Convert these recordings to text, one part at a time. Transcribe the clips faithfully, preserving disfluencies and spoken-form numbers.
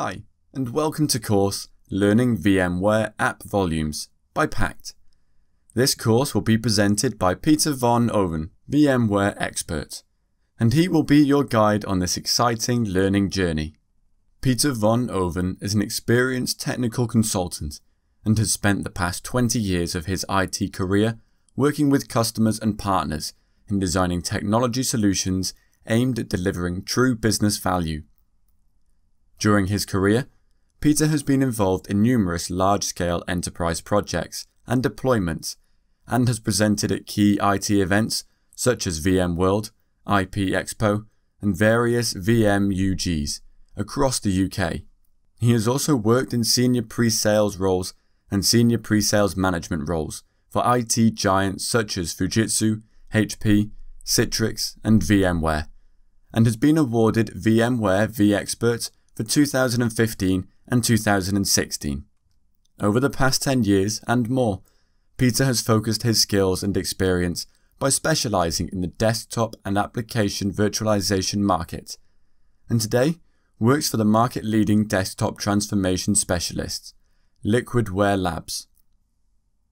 Hi, and welcome to course Learning VMware App Volumes by Packt. This course will be presented by Peter von Oven, VMware expert, and he will be your guide on this exciting learning journey. Peter von Oven is an experienced technical consultant and has spent the past twenty years of his I T career working with customers and partners in designing technology solutions aimed at delivering true business value. During his career, Peter has been involved in numerous large-scale enterprise projects and deployments, and has presented at key I T events such as VMworld, I P Expo, and various V M U Gs across the U K. He has also worked in senior pre-sales roles and senior pre-sales management roles for I T giants such as Fujitsu, H P, Citrix, and VMware, and has been awarded VMware vExpert for two thousand fifteen and two thousand sixteen. Over the past ten years and more, Peter has focused his skills and experience by specializing in the desktop and application virtualization market, and today works for the market-leading desktop transformation specialists, Liquidware Labs.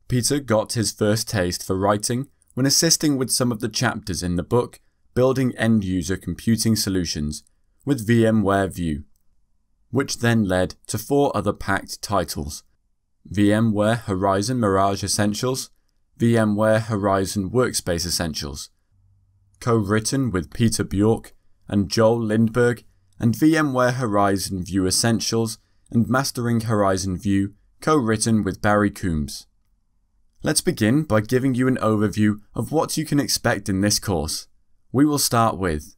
Peter got his first taste for writing when assisting with some of the chapters in the book Building End-User Computing Solutions with VMware View, which then led to four other Packt titles: VMware Horizon Mirage Essentials, VMware Horizon Workspace Essentials, co-written with Peter Bjork and Joel Lindberg, and VMware Horizon View Essentials and Mastering Horizon View, co-written with Barry Coombs. Let's begin by giving you an overview of what you can expect in this course. We will start with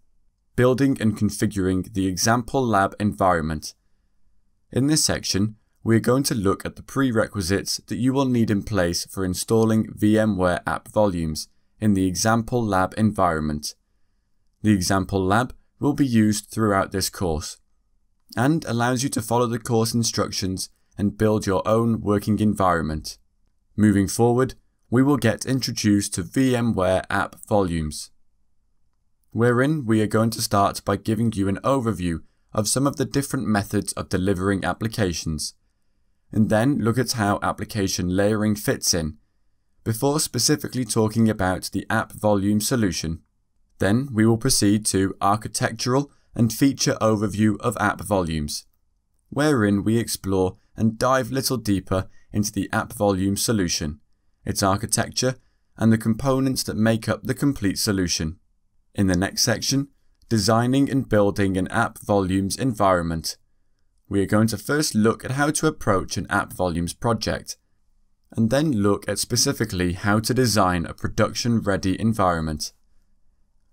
building and configuring the example lab environment. In this section, we are going to look at the prerequisites that you will need in place for installing VMware App Volumes in the example lab environment. The example lab will be used throughout this course and allows you to follow the course instructions and build your own working environment. Moving forward, we will get introduced to VMware App Volumes, wherein we are going to start by giving you an overview of some of the different methods of delivering applications, and then look at how application layering fits in, before specifically talking about the app volume solution. Then we will proceed to architectural and feature overview of app volumes, wherein we explore and dive little deeper into the app volume solution, its architecture, and the components that make up the complete solution. In the next section, designing and building an app volumes environment, we are going to first look at how to approach an App Volumes project, and then look at specifically how to design a production-ready environment.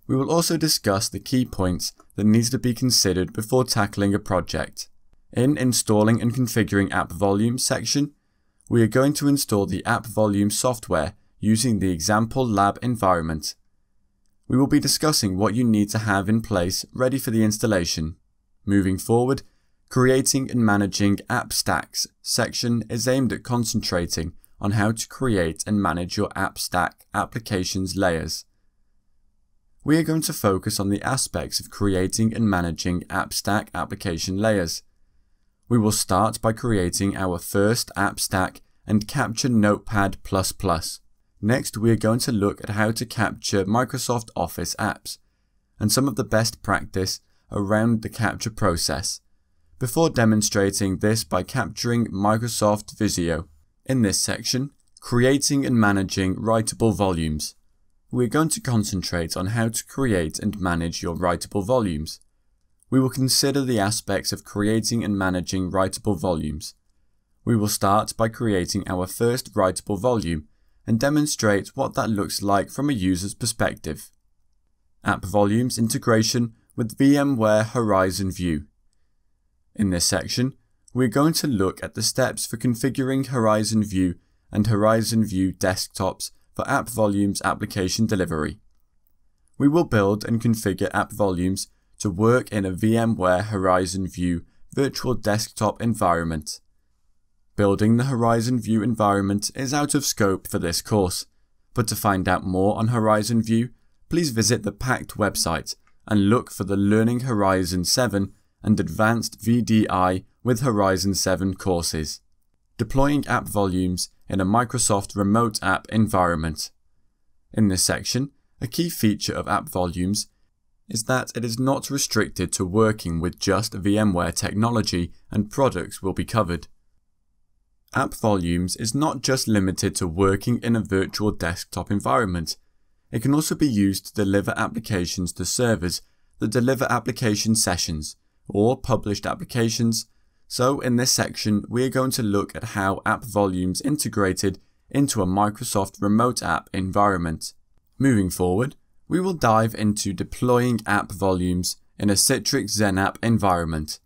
We will also discuss the key points that needs to be considered before tackling a project. In Installing and Configuring App Volumes section, we are going to install the App Volume software using the example lab environment. We will be discussing what you need to have in place ready for the installation. Moving forward, Creating and Managing App Stacks section is aimed at concentrating on how to create and manage your app stack applications layers. We are going to focus on the aspects of creating and managing app stack application layers. We will start by creating our first app stack and capture Notepad plus plus. Next, we are going to look at how to capture Microsoft Office apps and some of the best practice around the capture process, before demonstrating this by capturing Microsoft Visio. In this section, Creating and Managing Writable Volumes, we are going to concentrate on how to create and manage your writable volumes. We will consider the aspects of creating and managing writable volumes. We will start by creating our first writable volume and demonstrate what that looks like from a user's perspective. App Volumes Integration with VMware Horizon View. In this section, we're going to look at the steps for configuring Horizon View and Horizon View desktops for App Volumes application delivery. We will build and configure App Volumes to work in a VMware Horizon View virtual desktop environment. Building the Horizon View environment is out of scope for this course, but to find out more on Horizon View, please visit the Packt website and look for the Learning Horizon seven and Advanced V D I with Horizon seven courses, deploying app volumes in a Microsoft Remote App environment. In this section, a key feature of app volumes is that it is not restricted to working with just VMware technology, and products will be covered. App Volumes is not just limited to working in a virtual desktop environment. It can also be used to deliver applications to servers that deliver application sessions or published applications. So in this section, we are going to look at how App Volumes integrated into a Microsoft Remote App environment. Moving forward, we will dive into deploying app volumes in a Citrix XenApp environment.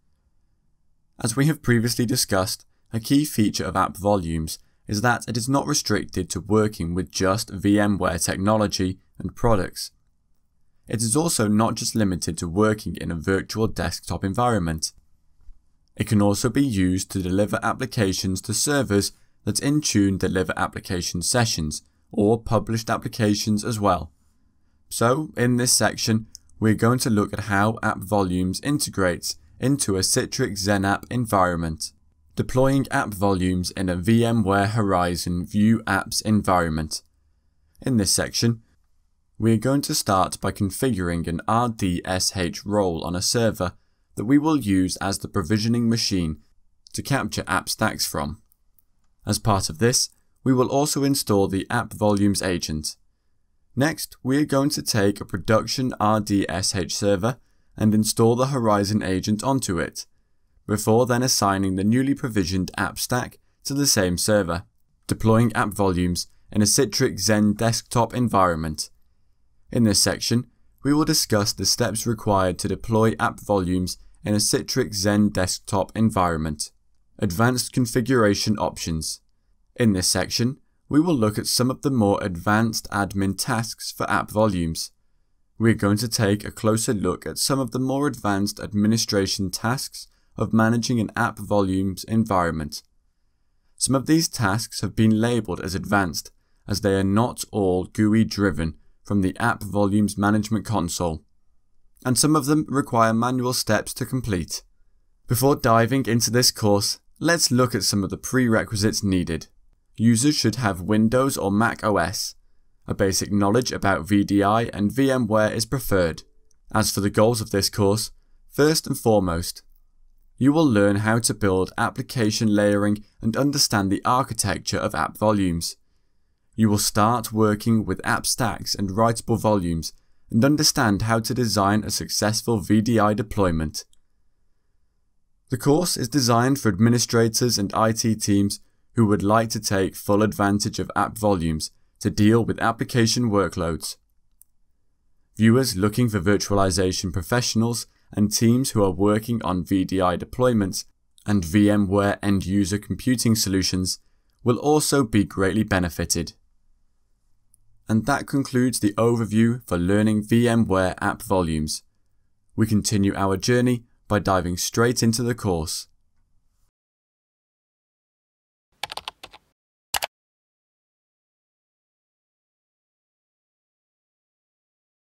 As we have previously discussed, a key feature of app volumes is that it is not restricted to working with just VMware technology and products. It is also not just limited to working in a virtual desktop environment. It can also be used to deliver applications to servers that in tune deliver application sessions or published applications as well. So, in this section, we're going to look at how App Volumes integrates into a Citrix XenApp environment, deploying App Volumes in a VMware Horizon View Apps environment. In this section, we're going to start by configuring an R D S H role on a server that we will use as the provisioning machine to capture app stacks from. As part of this, we will also install the App Volumes agent. Next, we are going to take a production R D S H server and install the Horizon agent onto it, before then assigning the newly provisioned app stack to the same server, deploying app volumes in a Citrix XenDesktop environment. In this section, we will discuss the steps required to deploy app volumes in a Citrix XenDesktop environment. Advanced configuration options. In this section, we will look at some of the more advanced admin tasks for app volumes. We are going to take a closer look at some of the more advanced administration tasks of managing an app volumes environment. Some of these tasks have been labelled as advanced, as they are not all G U I driven from the app volumes management console, and some of them require manual steps to complete. Before diving into this course, let's look at some of the prerequisites needed. Users should have Windows or Mac O S. A basic knowledge about V D I and VMware is preferred. As for the goals of this course, first and foremost, you will learn how to build application layering and understand the architecture of app volumes. You will start working with app stacks and writable volumes and understand how to design a successful V D I deployment. The course is designed for administrators and I T teams who would like to take full advantage of app volumes to deal with application workloads. Viewers looking for virtualization professionals and teams who are working on V D I deployments and VMware End-User Computing Solutions will also be greatly benefited. And that concludes the overview for learning VMware App Volumes. We continue our journey by diving straight into the course.